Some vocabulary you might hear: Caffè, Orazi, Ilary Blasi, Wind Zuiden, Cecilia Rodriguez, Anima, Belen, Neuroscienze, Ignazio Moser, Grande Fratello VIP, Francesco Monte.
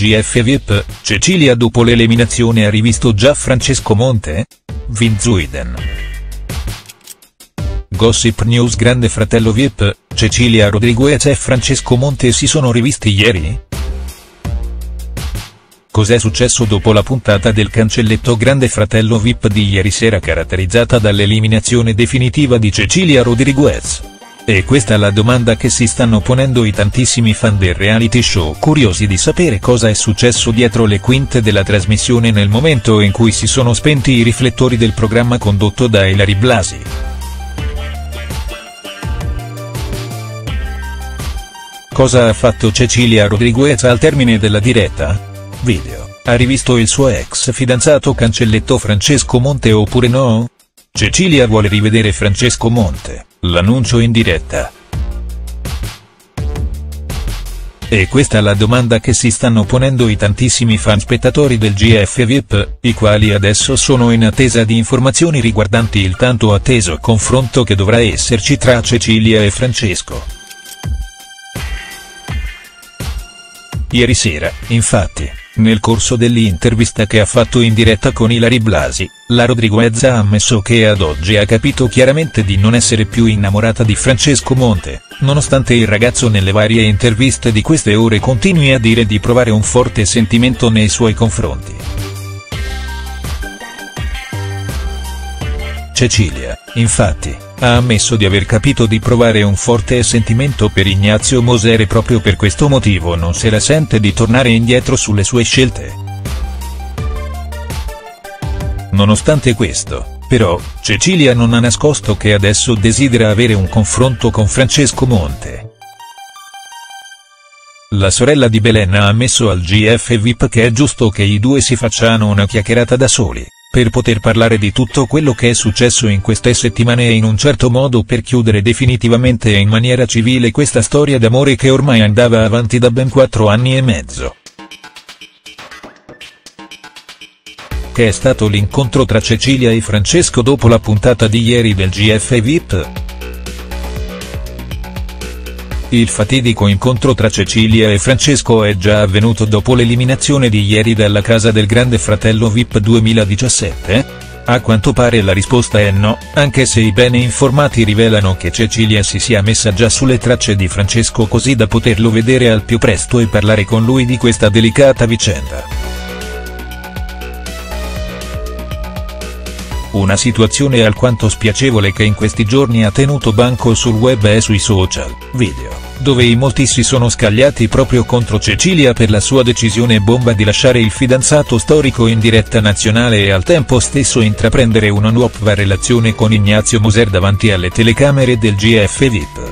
GF VIP, Cecilia dopo l'eliminazione ha rivisto già Francesco Monte? Vin Zuiden. Gossip News. Grande Fratello VIP, Cecilia Rodriguez e Francesco Monte si sono rivisti ieri? Cos'è successo dopo la puntata del cancelletto Grande Fratello VIP di ieri sera, caratterizzata dall'eliminazione definitiva di Cecilia Rodriguez? E questa è la domanda che si stanno ponendo i tantissimi fan del reality show, curiosi di sapere cosa è successo dietro le quinte della trasmissione nel momento in cui si sono spenti i riflettori del programma condotto da Ilary Blasi. Cosa ha fatto Cecilia Rodriguez al termine della diretta? Video: ha rivisto il suo ex fidanzato cancelletto Francesco Monte oppure no? Cecilia vuole rivedere Francesco Monte, l'annuncio in diretta. E questa è la domanda che si stanno ponendo i tantissimi fan spettatori del GF VIP, i quali adesso sono in attesa di informazioni riguardanti il tanto atteso confronto che dovrà esserci tra Cecilia e Francesco. Ieri sera, infatti, nel corso dell'intervista che ha fatto in diretta con Ilary Blasi, la Rodriguez ha ammesso che ad oggi ha capito chiaramente di non essere più innamorata di Francesco Monte, nonostante il ragazzo nelle varie interviste di queste ore continui a dire di provare un forte sentimento nei suoi confronti. Cecilia, infatti, ha ammesso di aver capito di provare un forte sentimento per Ignazio Moser e proprio per questo motivo non se la sente di tornare indietro sulle sue scelte. Nonostante questo, però, Cecilia non ha nascosto che adesso desidera avere un confronto con Francesco Monte. La sorella di Belen ha ammesso al GF VIP che è giusto che i due si facciano una chiacchierata da soli, per poter parlare di tutto quello che è successo in queste settimane e in un certo modo per chiudere definitivamente e in maniera civile questa storia d'amore che ormai andava avanti da ben 4 anni e mezzo. Che è stato l'incontro tra Cecilia e Francesco dopo la puntata di ieri del GF VIP? Il fatidico incontro tra Cecilia e Francesco è già avvenuto dopo l'eliminazione di ieri dalla casa del Grande Fratello VIP 2017? A quanto pare la risposta è no, anche se i bene informati rivelano che Cecilia si sia messa già sulle tracce di Francesco così da poterlo vedere al più presto e parlare con lui di questa delicata vicenda. Una situazione alquanto spiacevole che in questi giorni ha tenuto banco sul web e sui social video, dove in molti si sono scagliati proprio contro Cecilia per la sua decisione bomba di lasciare il fidanzato storico in diretta nazionale e al tempo stesso intraprendere una nuova relazione con Ignazio Moser davanti alle telecamere del GF VIP.